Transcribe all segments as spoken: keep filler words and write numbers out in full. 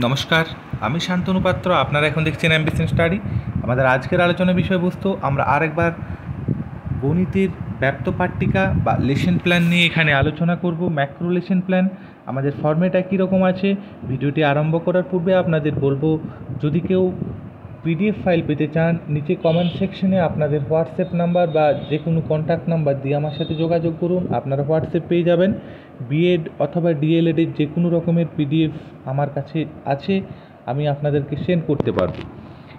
नमस्कार आमी शांतनु पात्र आपनारा एखन देखछेन एम्बिशन स्टाडी। आमादेर आजकेर आलोचनार विषयबस्तु आमरा आरेकबार गणितेर व्याप्तपाट्टिका बा लेसन प्लान निये एखाने आलोचना करब। मैक्रो लेसन प्लान आमादेर फर्मेटा कि रकम आछे भिडियोटी आरम्भ करार पूर्वे आपनादेर बोलबो जदि केउ पीडिएफ फाइल पेते चान नीचे कमेंट सेक्शने आपनादेर ह्वाट्सएप नम्बर बा जे कोनो कन्टैक्ट नम्बर दिये आमार साथे जोगाजोग करुन। आपनारा ह्वाट्सएप पेये जाबेन। बीएड अथवा डीएलएड एर जे कोनो रकमेर पीडिएफ आमार काछे आछे आमी आपनादेरके सेंड करते पारबो।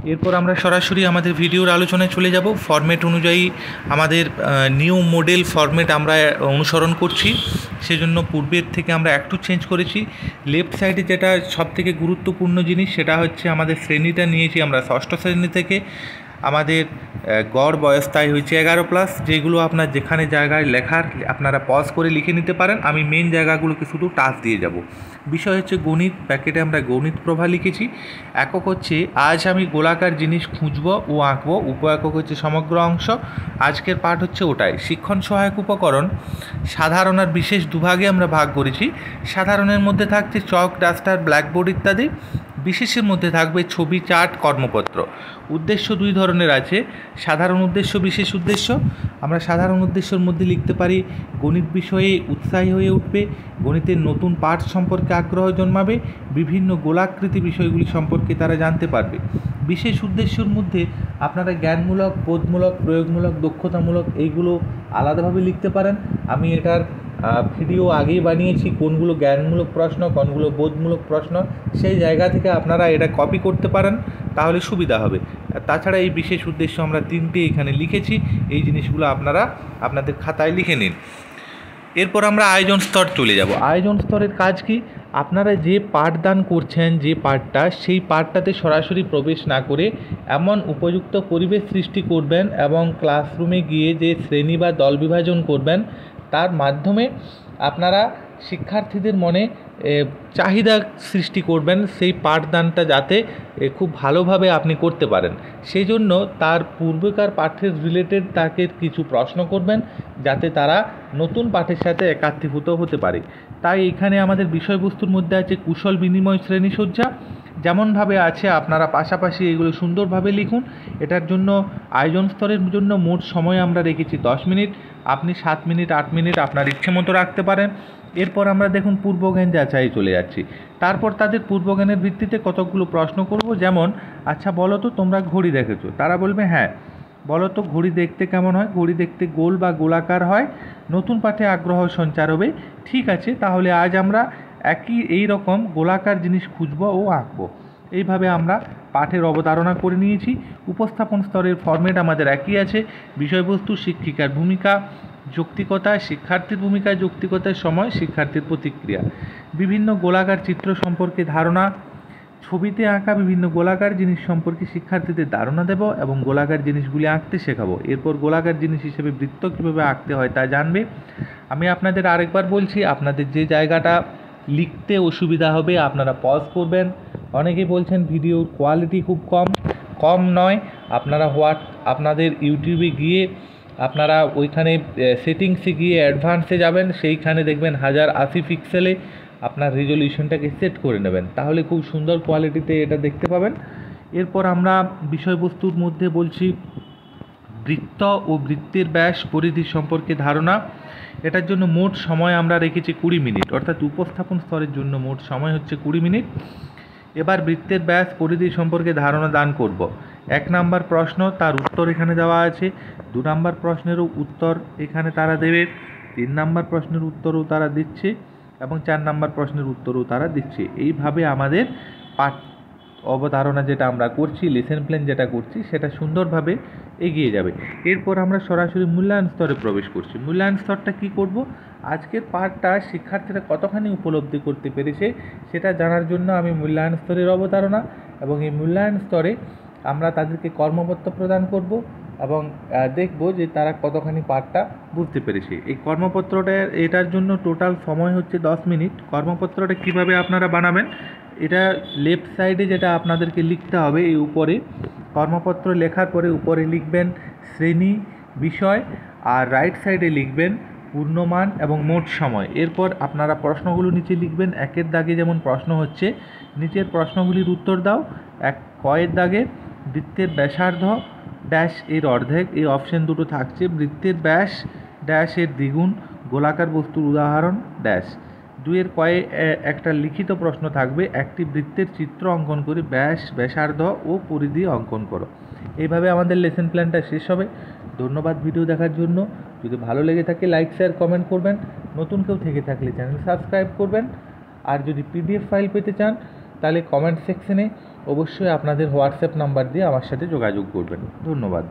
एरपर आमरा सरासरि आमादेर भिडियोर आलोचनाय चले जाब। फर्मेट अनुयायी आमादेर निउ मडेल फर्मेट आमरा अनुसरण करछि, सेजोन्नो पूर्वेर थेके आमरा एकटु चेंज करेछि। लेफ्ट साइडे जेटा सबथेके गुरुत्वपूर्ण जिनिस सेटा हच्छे आमादेर श्रेणीटा नियेछि आमरा षष्ठ श्रेणी थेके। आमादेर गड़ बयसटाई हच्छे एगारो प्लस। जेगुलो आपनार जेखाने जायगाय लेखार आपनारा पज करे लिखे निते पारेन। आमी मेन जायगागुलोके शुधु टाच दिये जाब। विषय हच्छे गणित। ब्रैकेटे आमरा गणित प्रभा लिखेछि। एकक हच्छे आज आमी गोलाकार जिनिस खुंजबो ओ आंकबो। उपएकक हच्छे समग्र अंश। आजकेर पाठ हच्छे ओटाई। शिक्षण सहायक उपकरण साधारण आर विशेष दुभागे आमरा भाग करेछि। साधारणेर मध्ये थाकছে चक डास्टार ब्लैकबोर्ड इत्यादि। विशेषের মধ্যে থাকবে ছবি চার্ট কর্মপত্র। উদ্দেশ্য দুই ধরনের আছে, সাধারণ উদ্দেশ্য বিশেষ উদ্দেশ্য। আমরা সাধারণ উদ্দেশ্যের মধ্যে লিখতে পারি গণিত বিষয়ে উৎসাহী হয়ে উঠবে, গণিতের নতুন পাঠ সম্পর্কে আগ্রহ জন্মাবে, বিভিন্ন গোলাকৃতি বিষয়গুলি সম্পর্কে তারা জানতে পারবে। বিশেষ উদ্দেশ্যের মধ্যে আপনারা জ্ঞানমূলক, বোধমূলক, প্রয়োগমূলক, দক্ষতামূলক এইগুলো আলাদাভাবে লিখতে পারেন। আমি এটার ভিডিও আগেই বানিয়েছি, কোনগুলো জ্ঞানমূলক প্রশ্ন কোনগুলো বোধমূলক প্রশ্ন, সেই জায়গা থেকে আপনারা এটা কপি করতে পারেন, তাহলে সুবিধা হবে। তাছাড়া এই বিশেষ উদ্দেশ্য আমরা তিনটে এখানে লিখেছি, এই জিনিসগুলো আপনারা আপনাদের খাতায় লিখে নিন। এরপর আমরা আয়োজন স্তর চলে যাব। আয়োজন স্তরের কাজ কি? আপনারা যে পাঠদান করছেন যে পাঠটা সেই পাঠটাতে সরাসরি প্রবেশ না করে এমন উপযুক্ত পরিবেশ সৃষ্টি করবেন এবং ক্লাসরুমে গিয়ে যে শ্রেণী বা দল বিভাজন করবেন তার মাধ্যমে আপনারা শিক্ষার্থীদের মনে চাহিদা সৃষ্টি করবেন, সেই পাঠদানটা যাতে খুব ভালোভাবে আপনি করতে পারেন। সেই জন্য তার পূর্বেকার পাঠের রিলেটেড তাকে কিছু প্রশ্ন করবেন যাতে তারা নতুন পাঠের সাথে একাত্মীভূত হতে পারে। তাই এখানে আমাদের বিষয়বস্তুর মধ্যে আছে কুশল বিনিময় শ্রেণীসজ্জা। যেমনভাবে আছে আপনারা পাশাপাশি এগুলো সুন্দরভাবে লিখুন। এটার জন্য আয়োজন স্তরের জন্য মোট সময় আমরা রেখেছি দশ মিনিট। আপনি সাত মিনিট আট মিনিট আপনার ইচ্ছে মতো রাখতে পারেন। এরপর আমরা দেখুন পূর্বজ্ঞান যাচাই চলে যাচ্ছি। তারপর তাদের পূর্বজ্ঞানের ভিত্তিতে কতকগুলো প্রশ্ন করব। যেমন আচ্ছা বলো তো তোমরা ঘড়ি দেখেছো, তারা বলবে হ্যাঁ। বলো তো ঘড়ি দেখতে কেমন হয়? ঘড়ি দেখতে গোল বা গোলাকার হয়। নতুন পাঠে আগ্রহ সঞ্চার হবে। ঠিক আছে, তাহলে আজ আমরা একই এই রকম গোলাকার জিনিস খুঁজব ও আঁকবো। এইভাবে আমরা পাঠের অবতারণা করে নিয়েছি। উপস্থাপন স্তরের ফরম্যাট আমাদের একই আছে। বিষয়বস্তু, শিক্ষিকার ভূমিকা, যৌক্তিকতা, শিক্ষার্থীর ভূমিকা, যৌক্তিকতার সময়, শিক্ষার্থীর প্রতিক্রিয়া, বিভিন্ন গোলাকার চিত্র সম্পর্কে ধারণা, ছবিতে আঁকা বিভিন্ন গোলাকার জিনিস সম্পর্কে শিক্ষার্থীদের ধারণা দেব এবং গোলাকার জিনিসগুলি আঁকতে শেখাবো। এরপর গোলাকার জিনিস হিসেবে বৃত্ত কীভাবে আঁকতে হয় তা জানবে। আমি আপনাদের আরেকবার বলছি, আপনাদের যে জায়গাটা লিখতে অসুবিধা হবে আপনারা পজ করবেন। অনেকেই বলছেন ভিডিওর কোয়ালিটি খুব কম। কম নয়, আপনারা হোয়াট আপনাদের ইউটিউবে গিয়ে আপনারা ওইখানে সেটিংসে গিয়ে অ্যাডভান্সে যাবেন, সেইখানে দেখবেন হাজার আশি পিক্সেলে আপনার রেজলিউশনটাকে সেট করে নেবেন, তাহলে খুব সুন্দর কোয়ালিটিতে এটা দেখতে পাবেন। এরপর আমরা বিষয়বস্তুর মধ্যে বলছি বৃত্ত ও বৃত্তের ব্যাস পরিধি সম্পর্কে ধারণা। এটার জন্য মোট সময় আমরা রেখেছি কুড়ি মিনিট, অর্থাৎ উপস্থাপন স্তরের জন্য মোট সময় হচ্ছে কুড়ি মিনিট। এবার বৃত্তের ব্যাস পরিধি সম্পর্কে ধারণা দান করব। এক নাম্বার প্রশ্ন, তার উত্তর এখানে দেওয়া আছে। দু নাম্বার প্রশ্নেরও উত্তর এখানে তারা দেবে। তিন নাম্বার প্রশ্নের উত্তরও তারা দিচ্ছে এবং চার নাম্বার প্রশ্নের উত্তরও তারা দিচ্ছে। এইভাবে আমাদের পাঠ অবতারণা যেটা আমরা করছি, লেসন প্ল্যান যেটা করছি, সেটা সুন্দরভাবে এগিয়ে যাবে। এরপর আমরা সরাসরি মূল্যায়ন স্তরে প্রবেশ করছি। মূল্যায়ন স্তরটা কী করব? আজকের পাঠটা শিক্ষার্থীরা কতখানি উপলব্ধি করতে পেরেছে সেটা জানার জন্য আমি মূল্যায়ন স্তরের অবতারণা এবং এই মূল্যায়ন স্তরে আমরা তাদেরকে কর্মপত্র প্রদান করব এবং দেখব যে তারা কতখানি পাঠটা বুঝতে পেরেছে। এই কর্মপত্রটা এটার জন্য টোটাল সময় হচ্ছে দশ মিনিট। কর্মপত্রটা কিভাবে আপনারা বানাবেন? এটা লেফট সাইডে যেটা আপনাদেরকে লিখতে হবে, এই উপরে কর্মপত্র লেখার পরে উপরে লিখবেন শ্রেণী বিষয় আর রাইট সাইডে লিখবেন পূর্ণমান এবং মোট সময়। এরপর আপনারা প্রশ্নগুলো নিচে লিখবেন। একের দাগে যেমন প্রশ্ন হচ্ছে, নিচের প্রশ্নগুলির উত্তর দাও। এক কয়ের দাগে বৃত্তের ব্যাসার্ধ ড্যাশ এর অর্ধেক, এই অপশান দুটো থাকছে। বৃত্তের ব্যাস ড্যাশ এর দ্বিগুণ, গোলাকার বস্তুর উদাহরণ ড্যাশ। দুয়ের কয়ে একটা লিখিত প্রশ্ন থাকবে, একটি বৃত্তের চিত্র অঙ্কন করে ব্যাস, ব্যাসার্ধ ও পরিধি অঙ্কন করো। এইভাবে আমাদের লেসন প্ল্যানটা শেষ হবে। ধন্যবাদ ভিডিও দেখার জন্য। যদি ভালো লেগে থাকে লাইক, শেয়ার, কমেন্ট করবেন। নতুন কেউ থেকে থাকলে চ্যানেল সাবস্ক্রাইব করবেন। আর যদি পিডিএফ ফাইল পেতে চান তাহলে কমেন্ট সেকশনে অবশ্যই আপনাদের হোয়াটসঅ্যাপ নাম্বার দিয়ে আমার সাথে যোগাযোগ করবেন। ধন্যবাদ।